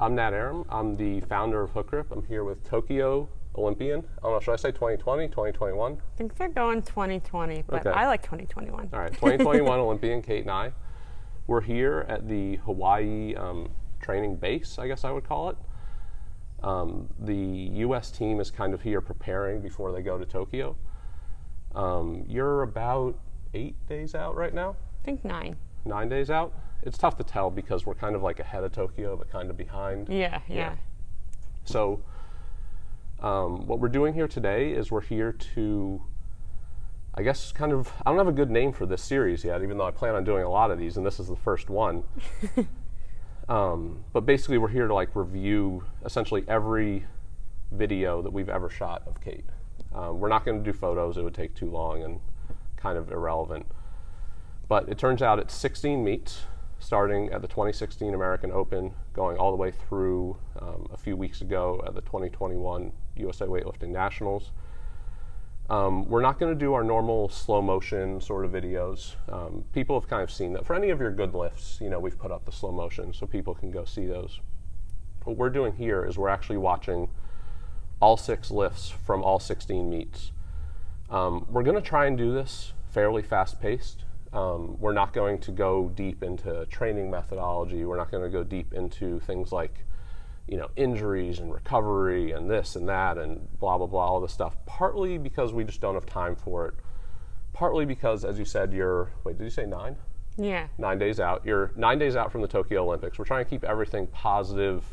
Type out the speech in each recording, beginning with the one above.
I'm Nat Aram. I'm the founder of Hookgrip. I'm here with Tokyo Olympian. I don't know, should I say 2020, 2021? I think they're going 2020, but okay. I like 2021. All right, 2021 Olympian, Kate and I. We're here at the Hawaii training base, I guess I would call it. The U.S. team is kind of here preparing before they go to Tokyo. You're about 8 days out right now? I think 9. 9 days out? It's tough to tell because we're kind of like ahead of Tokyo, but kind of behind. Yeah. So what we're doing here today is we're here to, I guess, kind of, I don't have a good name for this series yet, even though I plan on doing a lot of these, and this is the first one. But basically we're here to like review essentially every video that we've ever shot of Kate. We're not going to do photos. It would take too long and kind of irrelevant. But it turns out it's 16 meets, starting at the 2016 American Open, going all the way through a few weeks ago at the 2021 USA Weightlifting Nationals. We're not going to do our normal slow motion sort of videos. People have kind of seen that. For any of your good lifts, you know, we've put up the slow motion so people can go see those. What we're doing here is we're actually watching all 6 lifts from all 16 meets. We're going to try and do this fairly fast-paced. We're not going to go deep into training methodology. We're not going to go deep into things like, you know, injuries and recovery and this and that and blah, blah, blah, all this stuff. Partly because we just don't have time for it. Partly because, as you said, you're, wait, did you say 9? Yeah. 9 days out. You're 9 days out from the Tokyo Olympics. We're trying to keep everything positive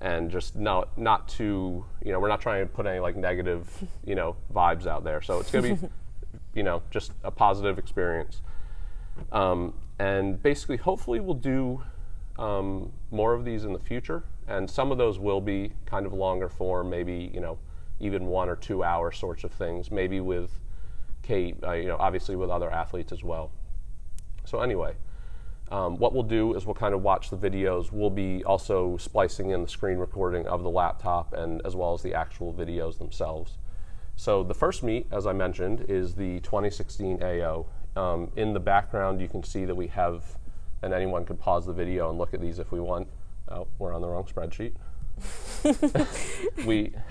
and just not too, you know, we're not trying to put any like negative, you know, vibes out there. So it's going to be, you know, just a positive experience. And basically, hopefully we'll do more of these in the future, and some of those will be kind of longer form, maybe, you know, even 1 or 2 hour sorts of things, maybe with Kate, you know, obviously with other athletes as well. So anyway, what we'll do is we'll kind of watch the videos. We'll be also splicing in the screen recording of the laptop and as well as the actual videos themselves. So the first meet, as I mentioned, is the 2016 AO. In the background, you can see that we have, and anyone could pause the video and look at these if we want. Oh, we're on the wrong spreadsheet.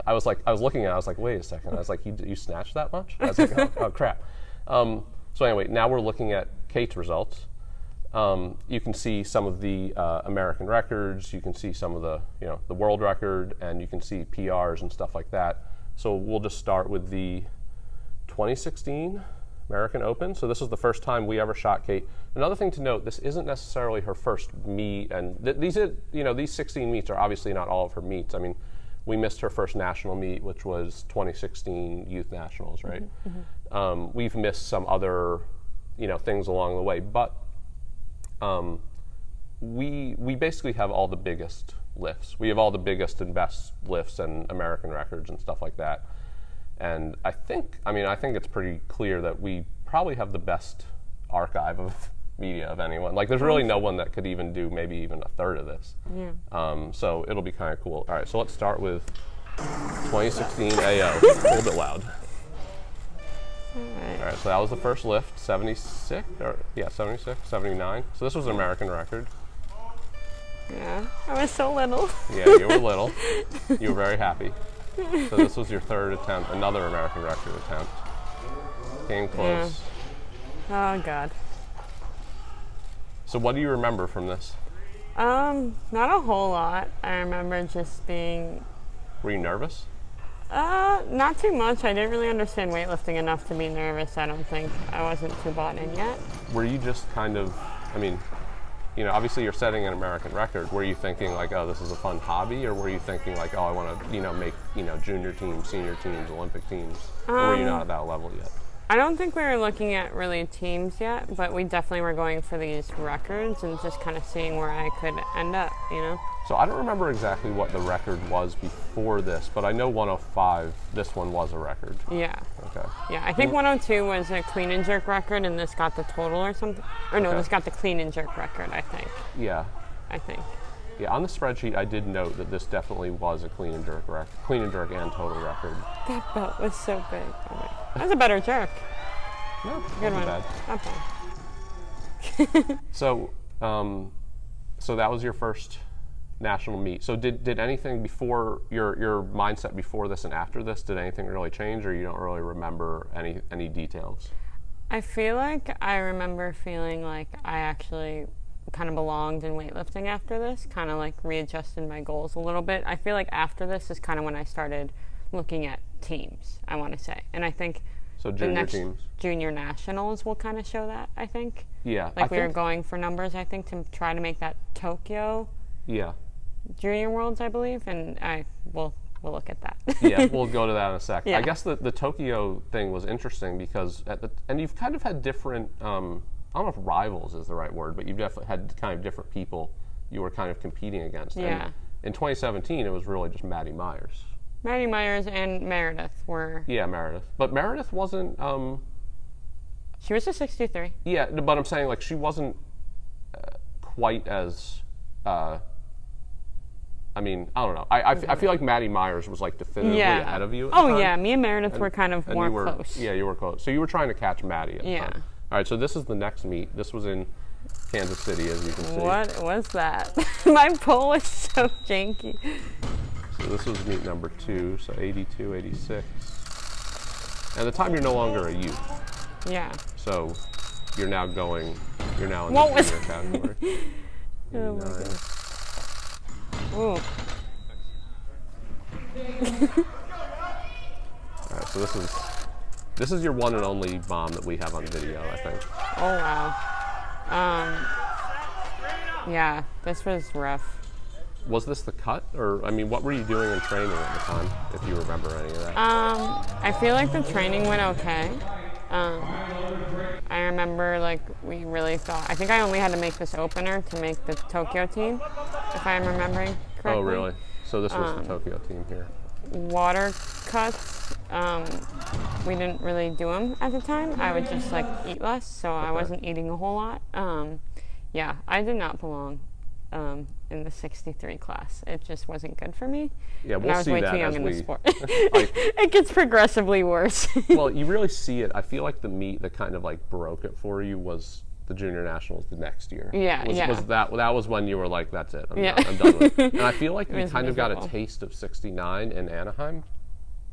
I was looking at it, I was like, wait a second. I was like, you snatched that much? I was like, oh crap. So anyway, now we're looking at Kate's results. You can see some of the American records. You can see some of the, you know, the world record, and you can see PRs and stuff like that. So we'll just start with the 2016. American Open. So this is the first time we ever shot Kate. Another thing to note, this isn't necessarily her first meet, and these 16 meets are obviously not all of her meets. I mean, we missed her first national meet, which was 2016 Youth Nationals, right? Mm-hmm. We've missed some other, you know, things along the way, but we basically have all the biggest lifts. We have all the biggest and best lifts and American records and stuff like that. And I think it's pretty clear that we probably have the best archive of media of anyone. Like, there's really no one that could even do maybe even a third of this. Yeah. So it'll be kind of cool. All right, so let's start with 2016 AO. A little bit loud. All right, so that was the first lift, 76, or yeah, 76, 79. So this was an American record. Yeah, I was so little. Yeah, you were little. You were very happy. So this was your third attempt, another American record attempt. Came close. Yeah. Oh God. So what do you remember from this? Not a whole lot. I remember just being... Were you nervous? Not too much. I didn't really understand weightlifting enough to be nervous, I don't think. I wasn't too bought in yet. Were you just kind of, I mean, you know, obviously you're setting an American record. Were you thinking like, oh, this is a fun hobby? Or were you thinking like, oh, I want to, you know, make, you know, junior teams, senior teams, Olympic teams? Or were you not at that level yet? I don't think we were looking at really teams yet, but we definitely were going for these records and just kind of seeing where I could end up, you know? So I don't remember exactly what the record was before this, but I know 105, this one was a record. Yeah. Okay. Yeah, I think 102 was a clean and jerk record, and this got the total or something. Or no, this got the clean and jerk record, I think. Yeah. I think. Yeah, on the spreadsheet, I did note that this definitely was a clean and jerk record, clean and jerk and total record. That belt was so big. That was a better jerk. No, good one. Bad. Not bad. So that was your first national meet. So did anything before your mindset before this and after this, did anything really change, or you don't really remember any details? I feel like I remember feeling like I actually kind of belonged in weightlifting after this, kind of like readjusted my goals a little bit. I feel like after this is kind of when I started looking at teams, I want to say. And I think so the next teams. Junior Nationals will kind of show that, I think. Yeah. Like we were going for numbers, I think, to try to make that Tokyo. Yeah. Junior Worlds, I believe, and we'll look at that. Yeah, we'll go to that in a sec. Yeah. I guess the Tokyo thing was interesting because and you've kind of had different, I don't know if rivals is the right word, but you've definitely had kind of different people you were kind of competing against. Yeah. And in 2017, it was really just Maddie Myers. Maddie Myers and Meredith were... Yeah, Meredith. But Meredith wasn't... she was a 63. Yeah, but I'm saying, like, she wasn't quite as... I mean, I don't know. I feel like Maddie Myers was, like, definitively ahead of you at the time. Yeah, me and Meredith were kind of more close. Yeah, you were close. So you were trying to catch Maddie at the time. All right, so this is the next meet. This was in Kansas City, as you can see. What was that? My pole is so janky. So this was meet number 2, so 82, 86. And at the time, you're no longer a youth. Yeah. So you're now in the junior category. Oh, my God. All right, so this is your one and only bomb that we have on video, I think. Oh wow. Yeah, this was rough. Was this the cut, or I mean, what were you doing in training at the time, if you remember any of that? I feel like the training went okay. I remember, like, we really thought, I think I only had to make this opener to make the Tokyo team, if I'm remembering correctly. Oh, really? So this was the Tokyo team here. Water cuts, we didn't really do them at the time. I would just, like, eat less, so I wasn't eating a whole lot. Yeah, I did not belong in the 63 class. It just wasn't good for me. Yeah, we'll see that. I was way too young in the sport. It gets progressively worse. Well, you really see it. I feel like the meet that kind of like broke it for you was the Junior Nationals the next year. Yeah, that was when you were like, that's it. I'm done with it. And I feel like you kind of got a taste of 69 in Anaheim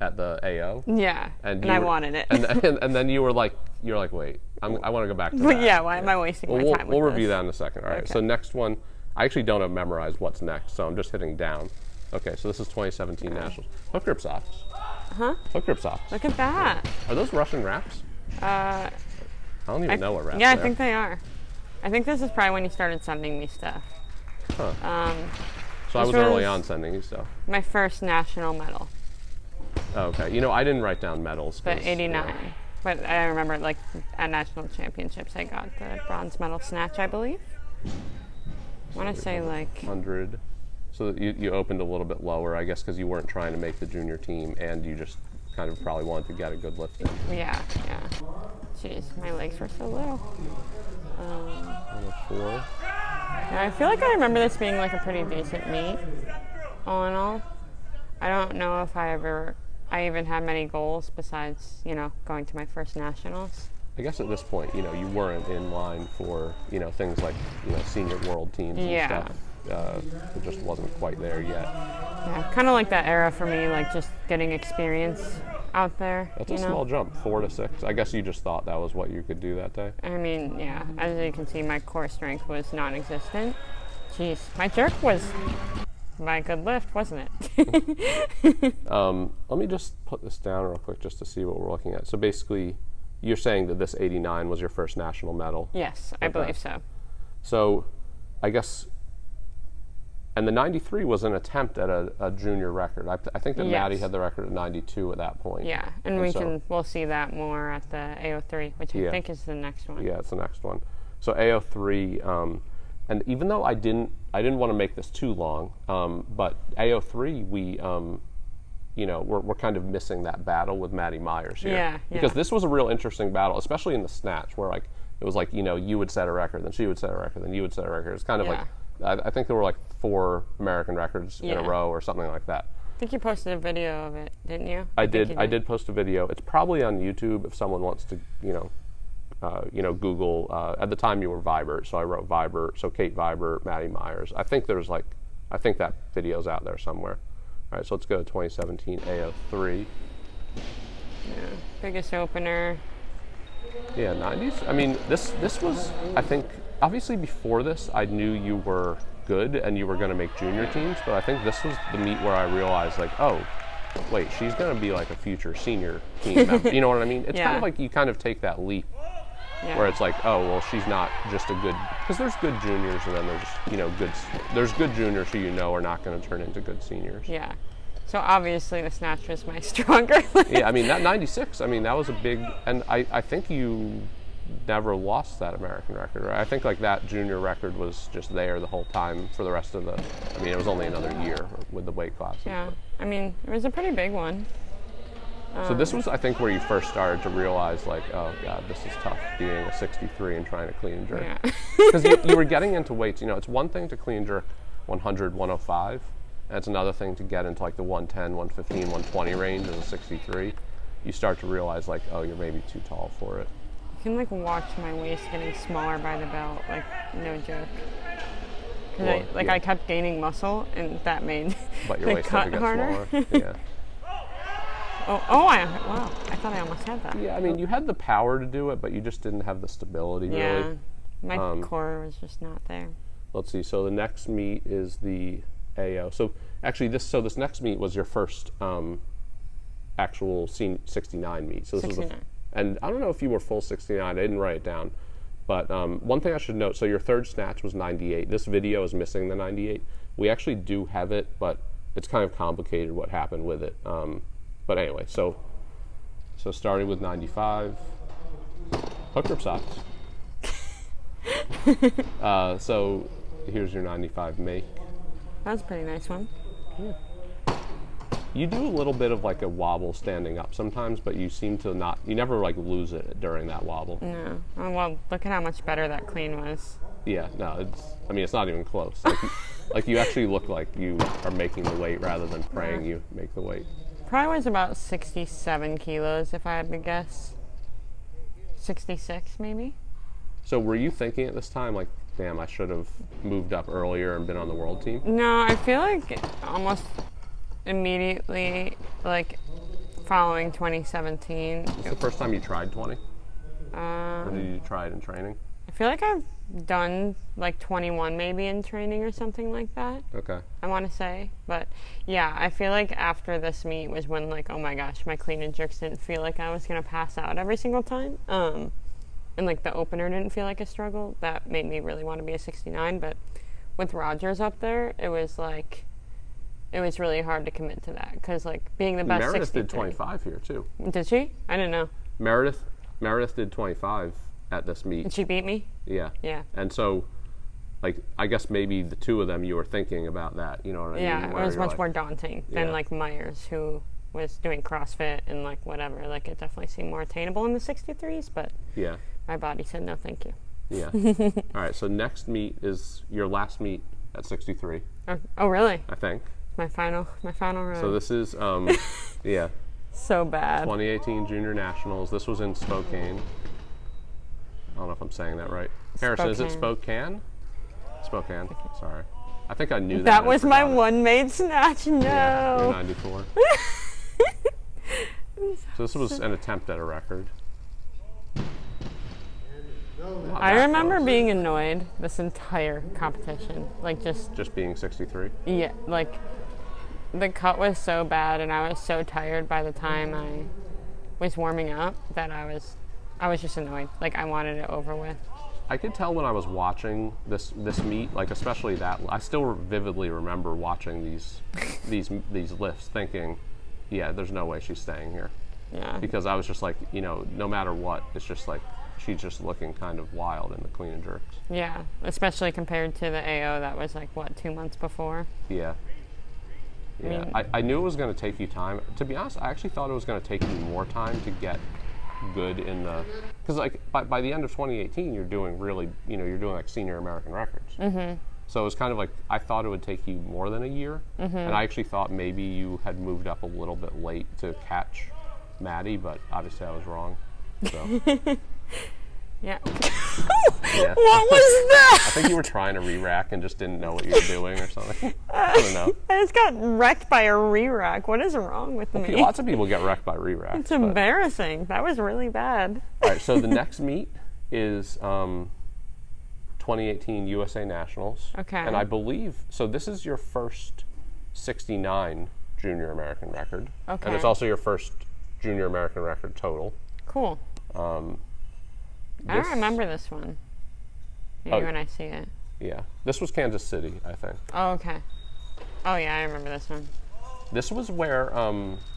at the AO. Yeah, and I wanted it. And then you were like, wait, I want to go back to that. Yeah, why am I wasting my time? We'll review that in a second. All right, so next one. I actually don't have memorized what's next, so I'm just hitting down. Okay, so this is 2017 Nationals. Hookgrip socks. Huh? Hookgrip socks. Look at that. Are those Russian wraps? I don't even know what wraps are. I think they are. I think this is probably when you started sending me stuff. Huh. So I was early on sending you stuff. My first national medal. Oh, okay. You know, I didn't write down medals. But 89. You know. But I remember, like, at national championships, I got the bronze medal snatch, I believe. I want to say like 100. So you opened a little bit lower, I guess, because you weren't trying to make the junior team, and you just kind of probably wanted to get a good lift in. Yeah. Jeez, my legs were so little. 4. Yeah, I feel like I remember this being like a pretty decent meet, all in all. I don't know if I even had many goals besides, you know, going to my first nationals. I guess at this point, you know, you weren't in line for, you know, things like, you know, senior world teams and stuff. It just wasn't quite there yet. Yeah, kind of like that era for me, like just getting experience out there. That's a small jump, 4 to 6. I guess you just thought that was what you could do that day. I mean, yeah, as you can see, my core strength was non-existent. Jeez, my jerk was my good lift, wasn't it? Let me just put this down real quick just to see what we're looking at. So basically... You're saying that this 89 was your first national medal? Yes, I believe so. So, I guess, and the 93 was an attempt at a junior record. I think that Maddie had the record at 92 at that point. Yeah, and we'll see that more at the AO3, which I think is the next one. Yeah, it's the next one. So AO3, and even though I didn't want to make this too long, but AO3 we. You know, we're kind of missing that battle with Maddie Myers here. Yeah, because this was a real interesting battle, especially in the snatch, where like it was like, you know, you would set a record, then she would set a record, then you would set a record. It's kind of like I think there were like 4 American records in a row or something like that. I think you posted a video of it, didn't you? I did post a video. It's probably on YouTube if someone wants to, you know, Google. At the time you were Vibert, so I wrote Vibert. So Kate Vibert, Maddie Myers. I think there's like. I think that video's out there somewhere. All right, so let's go to 2017 AO3. Yeah, biggest opener. Yeah, 90s. I mean, this was, I think, obviously before this, I knew you were good and you were going to make junior teams, but I think this was the meet where I realized, like, oh, wait, she's going to be like a future senior team member. You know what I mean? It's kind of like you kind of take that leap where it's like, oh, well, she's not just a good, because there's good juniors and then there's, you know, there's good juniors who you know are not going to turn into good seniors. Yeah. So obviously the snatch was my stronger leg. Yeah, I mean, that 96, I mean, that was a big, and I think you never lost that American record, right? I think like that junior record was just there the whole time for the rest of the, I mean, it was only another year with the weight class. Yeah, I mean, it was a pretty big one. So this was, I think, where you first started to realize, like, oh, God, this is tough, being a 63 and trying to clean and jerk. Because you were getting into weights, you know, it's one thing to clean and jerk 100, 105, and it's another thing to get into, like, the 110, 115, 120 range as a 63. You start to realize, like, oh, you're maybe too tall for it. I can, like, watch my waist getting smaller by the belt, like, no joke. Because, well, I kept gaining muscle, and that made the cut harder. Yeah. Wow. I thought I almost had that. Yeah, I mean, you had the power to do it, but you just didn't have the stability, really. Yeah, my core was just not there. Let's see. So the next meet is the AO. So actually, this next meet was your first actual 69 meet. So this 69. Was and I don't know if you were full 69. I didn't write it down. But one thing I should note, so your third snatch was 98. This video is missing the 98. We actually do have it, but it's kind of complicated what happened with it. But anyway, so starting with 95, hookgrip socks. So here's your 95 make. That was a pretty nice one. Yeah. You do a little bit of like a wobble standing up sometimes, but you seem to not, you never like lose it during that wobble. No. Oh, well, look at how much better that clean was. Yeah, no, it's, I mean, it's not even close. Like, like you actually look like you are making the weight rather than praying you make the weight. Probably was about 67 kilos, if I had to guess. 66, maybe. So were you thinking at this time, like, damn, I should have moved up earlier and been on the world team? No, I feel like almost immediately, like, following 2017. Is this the first time you tried 20? Or did you try it in training? I feel like I've done like 21 maybe in training or something like that. Okay. I want to say, but yeah, I feel like after this meet was when, like, oh my gosh, my clean and jerks didn't feel like I was going to pass out every single time. And like the opener didn't feel like a struggle. That made me really want to be a 69, but with Rogers up there, it was like, it was really hard to commit to that because, like, being the best. Meredith did 25 here too. Did she? I didn't know. Meredith did 25. At this meet. Did she beat me? Yeah. Yeah. And so, like, I guess maybe the two of them, you were thinking about that, you know what I mean? Yeah, it was much more daunting than, like, Myers, who was doing CrossFit and, like, whatever. Like, it definitely seemed more attainable in the 63s, but my body said no thank you. Yeah. All right, so next meet is your last meet at 63. Oh, really? I think. My final round. So this is, So bad. 2018 Junior Nationals. This was in Spokane. I don't know if I'm saying that right. Harrison, is it Spokane? Spokane, sorry. I think I knew that. That was my one-made snatch, no. Yeah, 94. So this was an attempt at a record. I remember being annoyed this entire competition. Like just being 63? Yeah, like the cut was so bad and I was so tired by the time I was warming up that I was just annoyed. Like, I wanted it over with. I could tell when I was watching this meet, like especially that. I still vividly remember watching these lifts, thinking, yeah, there's no way she's staying here. Yeah. Because I was just like, you know, no matter what, it's just like she's just looking kind of wild in the clean and jerks. Yeah, especially compared to the AO that was like what 2 months before. Yeah. Yeah. I mean, I knew it was going to take you time. To be honest, I actually thought it was going to take you more time to get good in the, because like by the end of 2018 you're doing really, you know, you're doing like senior American records. So it was kind of like I thought it would take you more than a year, and I actually thought maybe you had moved up a little bit late to catch Maddie, but obviously I was wrong. So Yeah. Yeah. What was that? I think you were trying to re-rack and just didn't know what you were doing or something. I don't know. I just got wrecked by a re-rack. What is wrong with me? Lots of people get wrecked by re-racks. It's embarrassing. That was really bad. All right, so the next meet is 2018 USA Nationals. Okay. And I believe, so this is your first 69 junior American record. Okay. And it's also your first junior American record total. Cool. I don't remember this one. Maybe when I see it. Yeah. This was Kansas City, I think. Oh, okay. Oh, yeah, I remember this one. This was where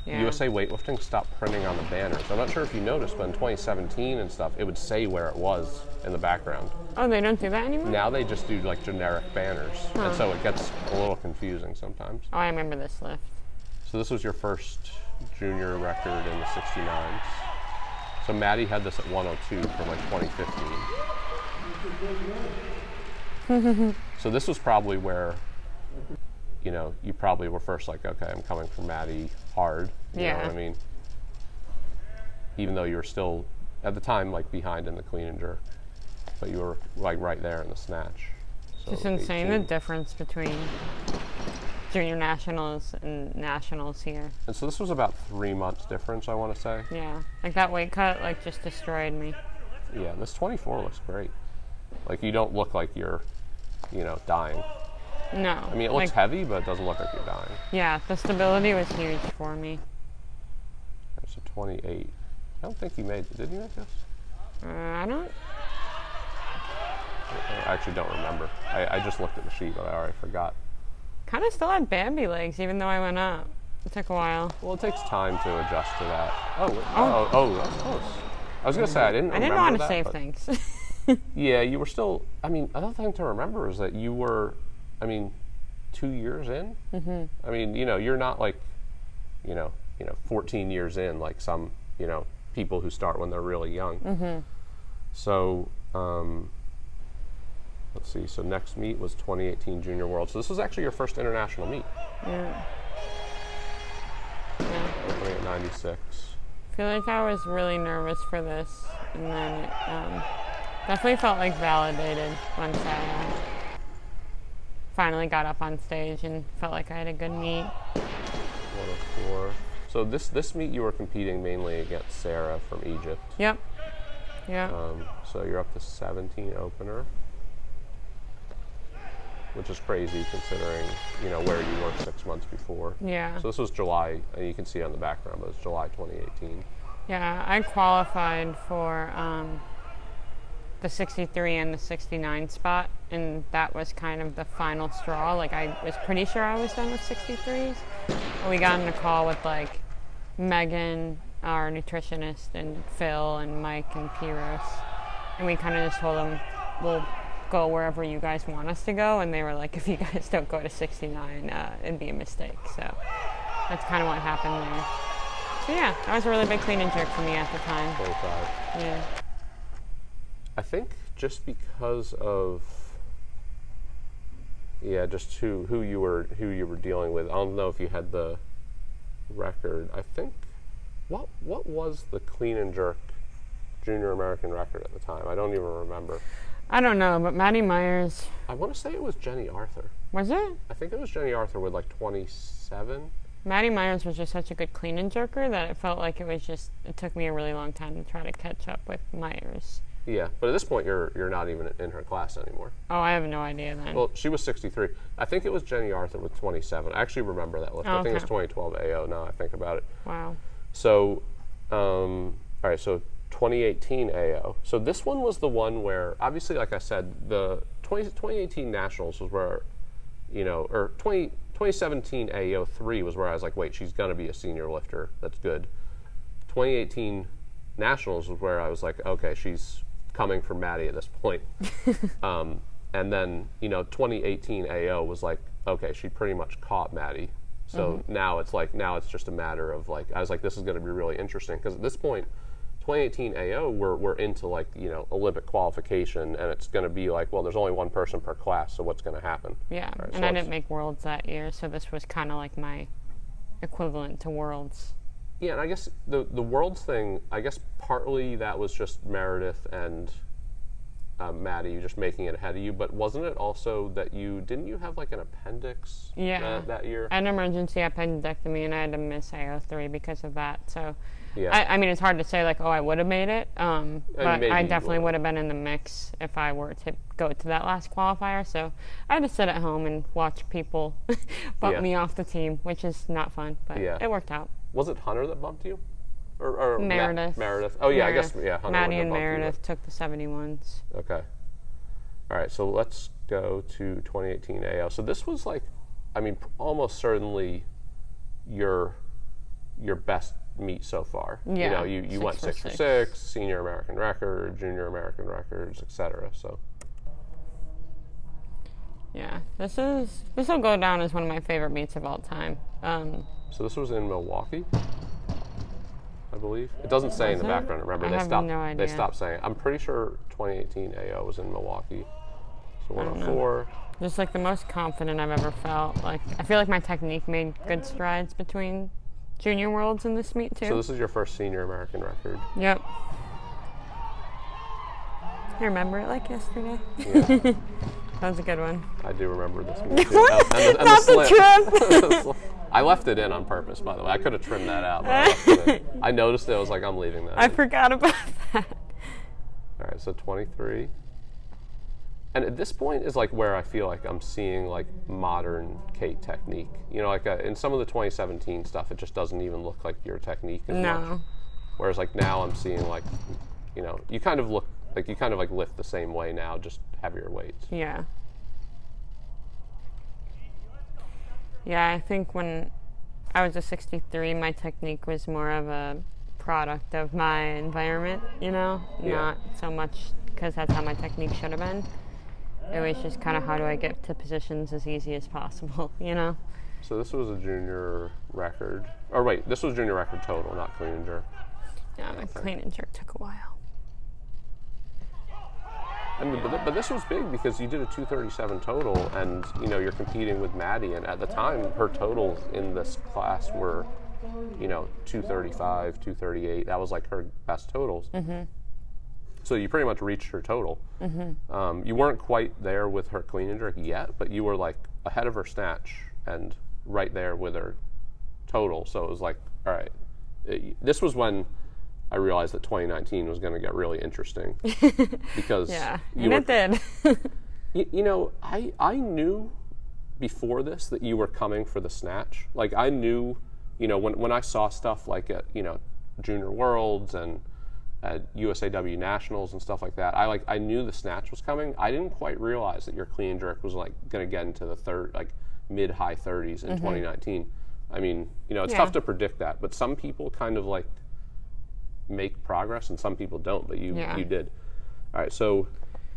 USA Weightlifting stopped printing on the banners. I'm not sure if you noticed, but in 2017 and stuff, it would say where it was in the background. Oh, they don't do that anymore? Now they just do, like, generic banners. Huh. And so it gets a little confusing sometimes. Oh, I remember this lift. So this was your first junior record in the 69s. So Maddie had this at 102 from like 2015. So this was probably where, you know, you probably were first like, okay, I'm coming for Maddie hard. You know what I mean? Even though you were still, at the time, like behind in the clean and jerk. But you were like right there in the snatch. So it's insane the difference between junior nationals and nationals here. And so this was about 3 months difference, I want to say. Yeah, like that weight cut like just destroyed me. Yeah, this 24 looks great. Like you don't look like you're, you know, dying. No. I mean, it looks like, heavy, but it doesn't look like you're dying. Yeah, the stability was huge for me. There's a 28. I don't think you made it. Did you make this? I don't. I actually don't remember. I just looked at the sheet, but I already forgot. Kind of still had Bambi legs, even though I went up. It took a while. Well, it takes time to adjust to that. Oh, that was close. I was going to say, I didn't want to save things. Yeah, you were still, I mean, another thing to remember is that you were, I mean, 2 years in. Mm-hmm. I mean, you know, you're not like, you know, 14 years in, like some, you know, people who start when they're really young. Mm-hmm. So, let's see, so next meet was 2018 Junior World. So this was actually your first international meet. Yeah. Opening at 96. I feel like I was really nervous for this, and then it definitely felt like validated once I finally got up on stage and felt like I had a good meet. 104. So this meet you were competing mainly against Sarah from Egypt. Yep. Yeah. So you're up to 17 opener, which is crazy considering, you know, where you were 6 months before. Yeah. So this was July, and you can see on the background, but it's July 2018. Yeah, I qualified for the 63 and the 69 spot, and that was kind of the final straw. Like, I was pretty sure I was done with 63s. We got on a call with, like, Megan, our nutritionist, and Phil and Mike and Piros, and we kind of just told them, well, go wherever you guys want us to go, and they were like, if you guys don't go to 69, it'd be a mistake. So that's kind of what happened there. So yeah, that was a really big clean and jerk for me at the time. 25. Yeah. I think just because of just who you were dealing with. I don't know if you had the record. I think what was the clean and jerk junior American record at the time? I don't even remember. I don't know, but Maddie Myers. I want to say it was Jenny Arthur. Was it? I think it was Jenny Arthur with like 27. Maddie Myers was just such a good clean and jerker that it felt like it was just, it took me a really long time to try to catch up with Myers. Yeah, but at this point you're not even in her class anymore. Oh, I have no idea then. Well, she was 63. I think it was Jenny Arthur with 27. I actually remember that lift. Oh, okay. I think it was 2012 AO now I think about it. Wow. So, all right, so 2018 AO. So this one was the one where, obviously, like I said, the 2018 Nationals was where, you know, or 2017 AO3 was where I was like, wait, she's going to be a senior lifter. That's good. 2018 Nationals was where I was like, okay, she's coming for Maddie at this point. And then, you know, 2018 AO was like, okay, she pretty much caught Maddie. So now it's like, now it's just a matter of like, I was like, this is going to be really interesting because at this point, 2018 AO, we're into like, you know, Olympic qualification, and it's going to be like, well, there's only one person per class, so what's going to happen? Yeah, right, and so I didn't make Worlds that year, so this was kind of like my equivalent to Worlds. Yeah, and I guess the Worlds thing, I guess partly that was just Meredith and Maddie, you just making it ahead of you, but wasn't it also that you have like an appendix that year? An emergency appendectomy, and I had to miss AO3 because of that. So, yeah. I mean, it's hard to say like, oh, I would have made it, but I definitely would have been in the mix if I were to go to that last qualifier. So I had to sit at home and watch people bump me off the team, which is not fun, but it worked out. Was it Hunter that bumped you? Or Meredith. Meredith. Oh, yeah, Meredith. I guess, yeah. Maddie and Meredith took the 71s. Okay. All right, so let's go to 2018 AO. So this was like, I mean, almost certainly your best meet so far. Yeah. You know, you went 6 for 6, senior American record, junior American records, et cetera, so. Yeah, this will go down as one of my favorite meets of all time. So this was in Milwaukee? I believe. It doesn't say in the background, remember. They stopped saying it. I'm pretty sure 2018 AO was in Milwaukee. So 104. Just like the most confident I've ever felt. Like I feel like my technique made good strides between Junior Worlds and this meet too. So this is your first senior American record. Yep. I remember it like yesterday. Yeah. That was a good one. I do remember this meet too. Oh, and not the trip. I left it in on purpose, by the way. I could have trimmed that out, but I left it in. I noticed it. I was like, I'm leaving that. I forgot about that. All right, so 23. And at this point is like where I feel like I'm seeing like modern Kate technique. You know, like in some of the 2017 stuff, it just doesn't even look like your technique as much. Whereas like now I'm seeing like, you know, you kind of look like you kind of like lift the same way now, just heavier weights. Yeah. Yeah, I think when I was a 63, my technique was more of a product of my environment, you know? Yeah. Not so much because that's how my technique should have been. It was just kind of how do I get to positions as easy as possible, you know? So this was a junior record. Or wait, this was junior record total, not clean and jerk. Yeah, my clean and jerk took a while. I mean, but this was big because you did a 237 total, and you know you're competing with Maddie, and at the time her totals in this class were, you know, 235, 238. That was like her best totals. So you pretty much reached her total. You weren't quite there with her clean and jerk yet, but you were like ahead of her snatch and right there with her total. So it was like, all right, this was when I realized that 2019 was going to get really interesting because it did. You know, I knew before this that you were coming for the snatch. Like I knew, you know, when I saw stuff like at, you know, Junior Worlds and at USAW Nationals and stuff like that, I knew the snatch was coming. I didn't quite realize that your clean and jerk was like going to get into the mid-high 30s in 2019. I mean, you know, it's tough to predict that, but some people kind of like make progress and some people don't, but you did. All right, so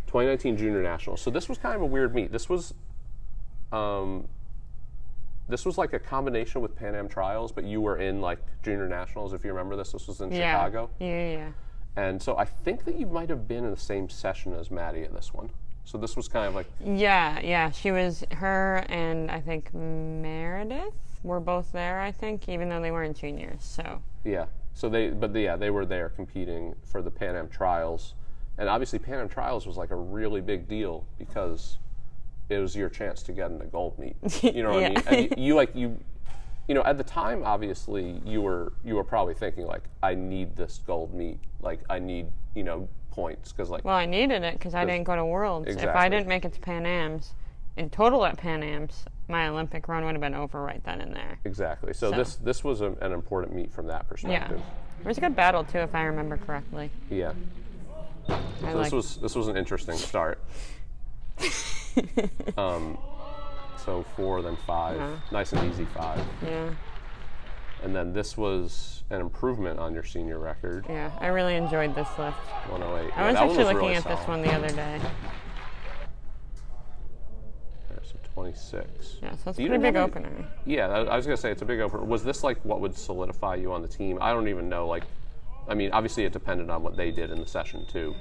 2019 Junior Nationals. So this was kind of a weird meet. This was like a combination with Pan Am Trials, but you were in like Junior Nationals, if you remember this. This was in Chicago. Yeah. And so I think that you might have been in the same session as Maddie at this one. So this was kind of like... Yeah. She was, her and I think Meredith were both there, I think, even though they weren't juniors, so... Yeah. So they were there competing for the Pan Am Trials, and obviously Pan Am Trials was like a really big deal because it was your chance to get in the gold meet. You know what I mean? And you know, at the time, obviously you were probably thinking like, I need this gold meet, like I need, you know, points because like. Well, I needed it because I didn't go to Worlds. Exactly. If I didn't make it to Pan Am's, in total at Pan Am's, my Olympic run would have been over right then and there. Exactly. So this was an important meet from that perspective. Yeah. It was a good battle too, if I remember correctly. Yeah. So this was an interesting start. So 4, then 5. Nice and easy 5. Yeah. And then this was an improvement on your senior record. Yeah, I really enjoyed this lift. 108. I was actually looking really at solid. This one the other day. 26. Yeah, so that's a pretty big opener. Yeah, I was going to say it's a big opener. Was this like what would solidify you on the team? I don't even know. Like, I mean, obviously it depended on what they did in the session too.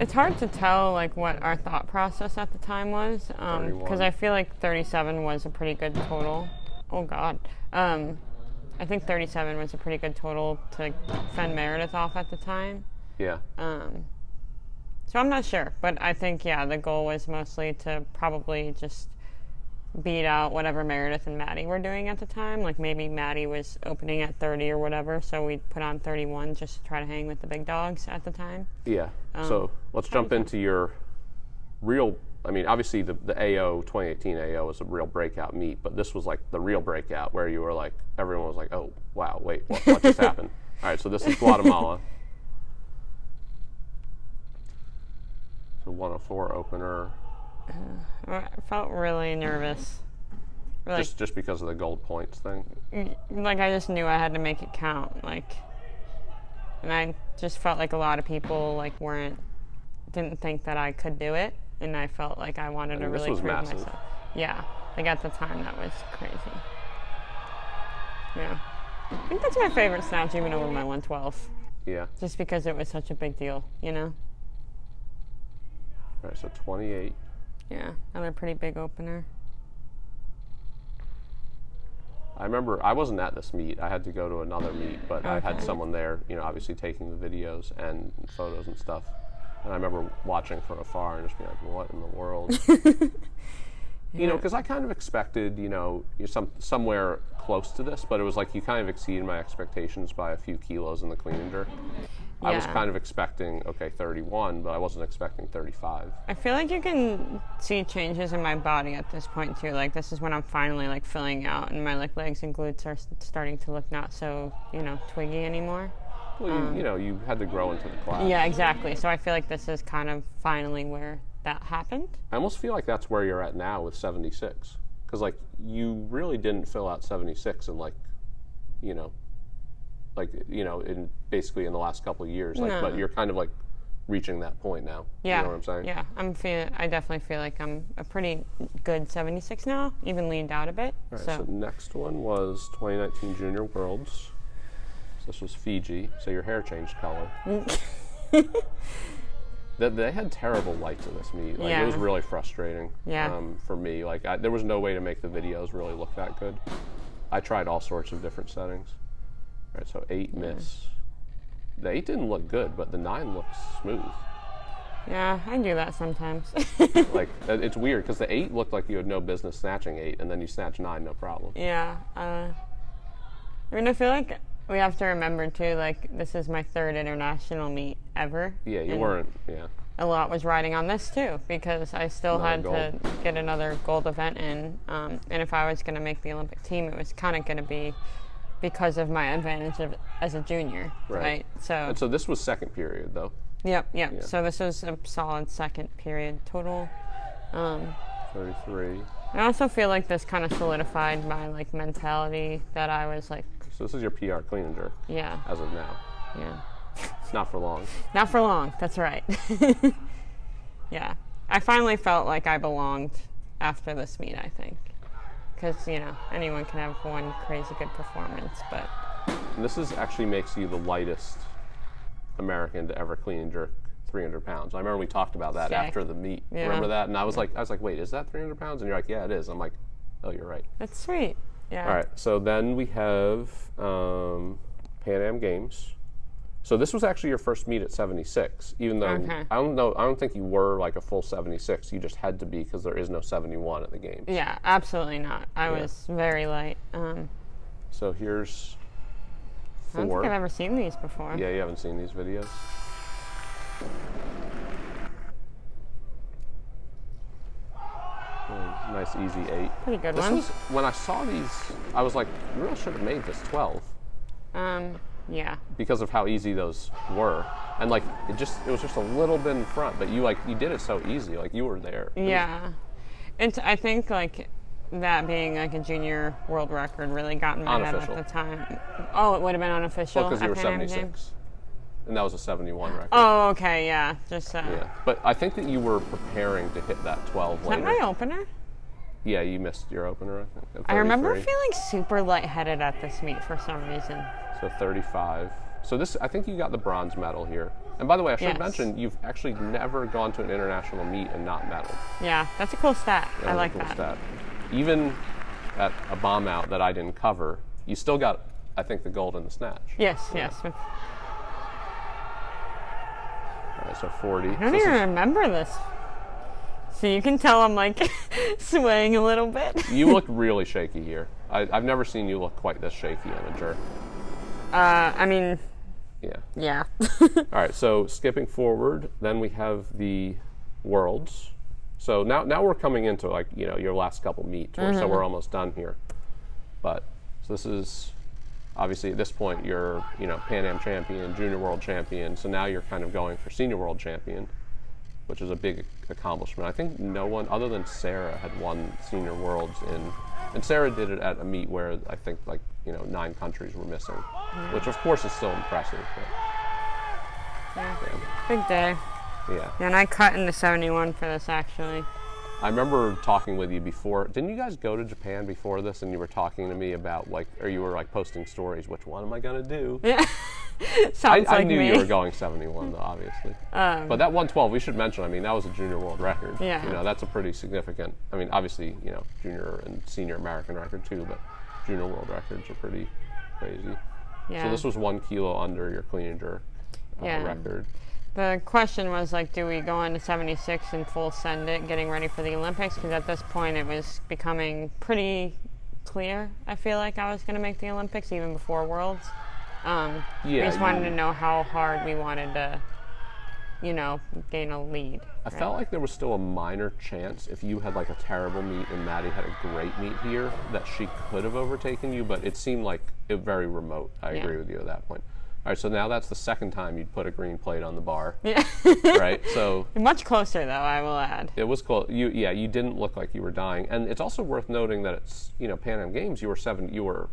It's hard to tell like what our thought process at the time was because I feel like 37 was a pretty good total. Oh God. I think 37 was a pretty good total to fend Meredith off at the time. Yeah. So I'm not sure, but I think, yeah, the goal was mostly to probably just beat out whatever Meredith and Maddie were doing at the time. Like, maybe Maddie was opening at 30 or whatever, so we put on 31 just to try to hang with the big dogs at the time. Yeah. So let's jump into your real, I mean, obviously the AO, 2018 AO was a real breakout meet, but this was like the real breakout where you were like, everyone was like, oh, wow, wait, what just happened? All right, so this is Guatemala. So 104 opener. I felt really nervous. Like, just because of the gold points thing? Like, I just knew I had to make it count. Like, and I just felt like a lot of people, like, didn't think that I could do it. And I felt like I wanted to really prove myself. Yeah. Like, at the time, that was crazy. Yeah. I think that's my favorite snatch, even over my 112. Yeah. Just because it was such a big deal, you know? All right, so 28. Yeah, another pretty big opener. I remember I wasn't at this meet. I had to go to another meet, but okay. I had someone there, you know, obviously taking the videos and photos and stuff. And I remember watching from afar and just being like, what in the world? You know, because I kind of expected, you know, somewhere close to this, but it was like you kind of exceeded my expectations by a few kilos in the clean and jerk. Yeah. I was kind of expecting, okay, 31, but I wasn't expecting 35. I feel like you can see changes in my body at this point, too. Like, this is when I'm finally, like, filling out, and my, like, legs and glutes are starting to look not so, you know, twiggy anymore. Well, you know, you had to grow into the class. Yeah, exactly. So I feel like this is kind of finally where that happened. I almost feel like that's where you're at now with 76. Because, like, you really didn't fill out 76 and, like, you know, in basically in the last couple of years, like, no. But you're kind of like reaching that point now. Yeah, you know what I'm saying? Yeah, I definitely feel like I'm a pretty good 76 now, even leaned out a bit. All right, so next one was 2019 Junior Worlds. So this was Fiji. So your hair changed color. They had terrible lights in this meet. Like, yeah. It was really frustrating. Yeah. For me, like there was no way to make the videos really look that good. I tried all sorts of different settings. All right, so 8 miss. The 8 didn't look good, but the 9 looks smooth. Yeah, I do that sometimes. Like, it's weird, because the 8 looked like you had no business snatching 8, and then you snatch 9, no problem. Yeah. I mean, I feel like we have to remember, too, like, this is my 3rd international meet ever. Yeah, you weren't, yeah. A lot was riding on this, too, because I still had to get another gold event in. And if I was going to make the Olympic team, it was kind of going to be because of my advantage as a junior, right? So this was second period, though. Yep. Yeah. So this was a solid second period total. 33. I also feel like this kind of solidified my, like, mentality that I was, like... So this is your PR clean and jerk. Yeah. As of now. Yeah. It's not for long. Not for long. That's right. Yeah. I finally felt like I belonged after this meet, I think. Because, you know, anyone can have one crazy good performance, but... And this is actually makes you the lightest American to ever clean and jerk 300 pounds. I remember we talked about that after the meet. Yeah. Remember that? And I was like, wait, is that 300 pounds? And you're like, yeah, it is. I'm like, oh, you're right. That's sweet. Yeah. All right. So then we have Pan Am Games. So this was actually your first meet at 76, even though I don't think you were like a full 76. You just had to be because there is no 71 at the games. Yeah, absolutely not. I was very light. So here's 4. I don't think I've ever seen these before. Yeah, you haven't seen these videos. Nice easy 8. Pretty good one. This was, when I saw these, I was like, you really should have made this 12. Yeah. Because of how easy those were, and like it was just a little bit in front, but you did it so easy, like you were there. Yeah, and I think like that being like a junior world record really got in my head at the time. Oh, it would have been unofficial. Well, because you were 76, and that was a 71 record. Oh, okay, yeah, just yeah. But I think that you were preparing to hit that 12 later. Is that my opener? Yeah, you missed your opener, I think. I remember feeling super lightheaded at this meet for some reason. So 35. So this, I think you got the bronze medal here. And by the way, I should mention, you've actually never gone to an international meet and not medaled. Yeah, that's a cool stat. I like that. Even at a bomb out that I didn't cover, you still got, I think, the gold in the snatch. Yes, yeah. Yes. All That's a 40. I don't even remember this. So you can tell I'm like swaying a little bit. You look really shaky here. I've never seen you look quite this shaky on a jerk. I mean. Yeah. Yeah. All right. So skipping forward, then we have the Worlds. So now we're coming into, like, you know, your last couple meets. Mm-hmm. So we're almost done here. But so this is obviously at this point you're, you know, Pan Am champion, Junior World champion. So now you're kind of going for Senior World champion, which is a big accomplishment. I think no one other than Sarah had won Senior Worlds in, and Sarah did it at a meet where I think, like, you know, 9 countries were missing, yeah, which of course is still impressive. But, yeah. Yeah. Big day. Yeah. And I cut into 71 for this, actually. I remember talking with you before. Didn't you guys go to Japan before this, and you were talking to me about, like, or you were, like, posting stories, which one am I going to do? Yeah. Sounds like me. I knew you were going 71, though, obviously. But that 112, we should mention, I mean, that was a junior world record. Yeah. You know, that's a pretty significant, I mean, obviously, you know, junior and senior American record, too, but junior world records are pretty crazy. Yeah. So this was 1 kilo under your clean and jerk record. The question was, like, do we go on to 76 and full send it, getting ready for the Olympics? Because at this point it was becoming pretty clear, I feel like, I was going to make the Olympics even before Worlds. We just wanted to know how hard we wanted to, you know, gain a lead. I felt like there was still a minor chance if you had, like, a terrible meet and Maddie had a great meet here that she could have overtaken you, but it seemed like it very remote. I agree with you at that point. All right, so now that's the second time you'd put a green plate on the bar, right? So much closer, though, I will add. It was close. You didn't look like you were dying, and it's also worth noting that it's, you know, Pan Am Games. You were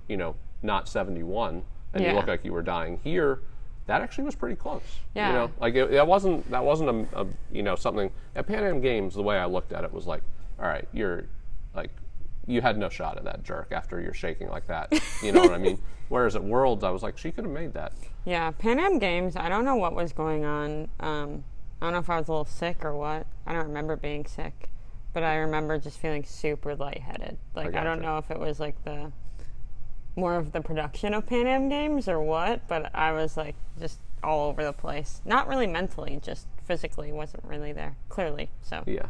not 71, and you looked like you were dying. Here, that actually was pretty close. Yeah, you know, like that wasn't a you know, something at Pan Am Games. The way I looked at it was like, all right, you're like, you had no shot at that jerk after you're shaking like that. You know what I mean? Whereas at Worlds, I was like, she could have made that. Yeah, Pan Am Games, I don't know what was going on. I don't know if I was a little sick or what. I don't remember being sick, but I remember just feeling super lightheaded. Like, I don't know if it was, like, the more of the production of Pan Am Games or what, but I was, like, just all over the place. Not really mentally, just physically wasn't really there, clearly, so. Yeah.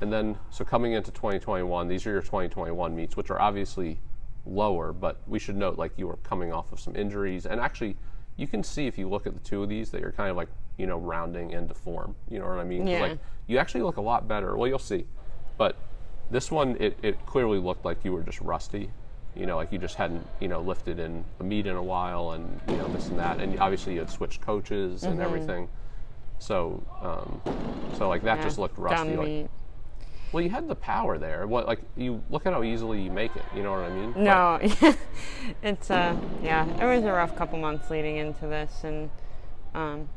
And then, so coming into 2021, these are your 2021 meets, which are obviously lower, but we should note, like, you were coming off of some injuries. And actually, you can see if you look at the two of these that you're kind of, like, you know, rounding into form. You know what I mean? Yeah. Like, you actually look a lot better. Well, you'll see. But this one, it clearly looked like you were just rusty. You know, like, you just hadn't, you know, lifted in a meet in a while and, you know, this and that. And obviously, you had switched coaches and everything. So, like, that just looked rusty. Like, well, you had the power there. What, like, you look at how easily you make it. You know what I mean? No, it's it was a rough couple months leading into this, and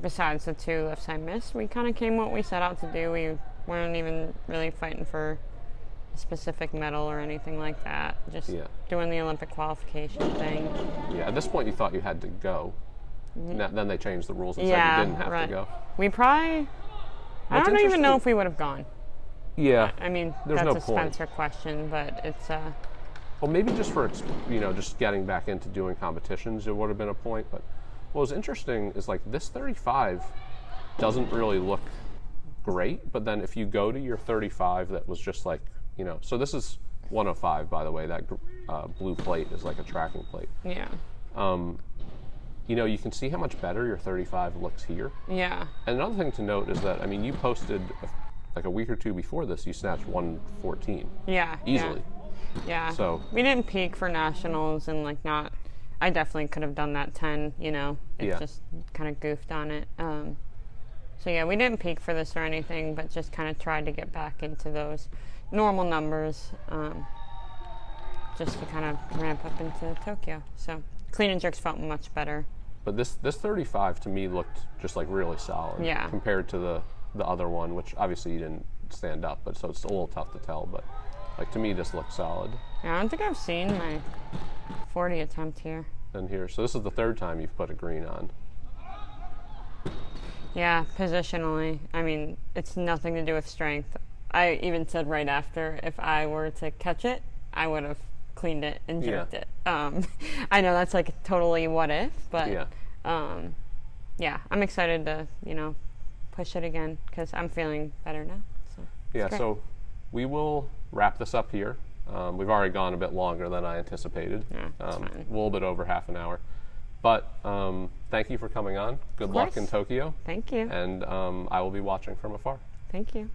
besides the 2 lifts I missed, we kind of came what we set out to do. We weren't even really fighting for a specific medal or anything like that. Just doing the Olympic qualification thing. Yeah, at this point you thought you had to go. Then they changed the rules and said you didn't have to go. We probably. I don't even know if we would have gone. Yeah, I mean, that's a Spencer question, but it's well, maybe just for, you know, just getting back into doing competitions, it would have been a point. But what was interesting is, like, this 35 doesn't really look great, but then if you go to your 35, that was just like, you know, so this is 105, by the way. That blue plate is like a tracking plate. Yeah. You know, you can see how much better your 35 looks here. Yeah. And another thing to note is that, I mean, you posted. Like a week or two before this, you snatched 114. Yeah, easily. Yeah. So we didn't peak for nationals, and, like, not. I definitely could have done that 10. You know, just kind of goofed on it. So yeah, we didn't peak for this or anything, but just kind of tried to get back into those normal numbers, just to kind of ramp up into Tokyo. So clean and jerks felt much better. But this 35 to me looked just, like, really solid. Yeah. Compared to the other one, which obviously you didn't stand up, but so it's a little tough to tell, but, like, to me this looks solid. Yeah, I don't think I've seen my 40 attempt here. And here, so this is the 3rd time you've put a green on. Yeah, positionally. I mean, it's nothing to do with strength. I even said right after, if I were to catch it, I would have cleaned it and jerked it. I know that's, like, totally what if, but yeah, I'm excited to, you know, push it again because I'm feeling better now. So yeah, so we will wrap this up here. We've already gone a bit longer than I anticipated, a little bit over half an hour. But thank you for coming on. Good luck in Tokyo. Thank you. And I will be watching from afar. Thank you.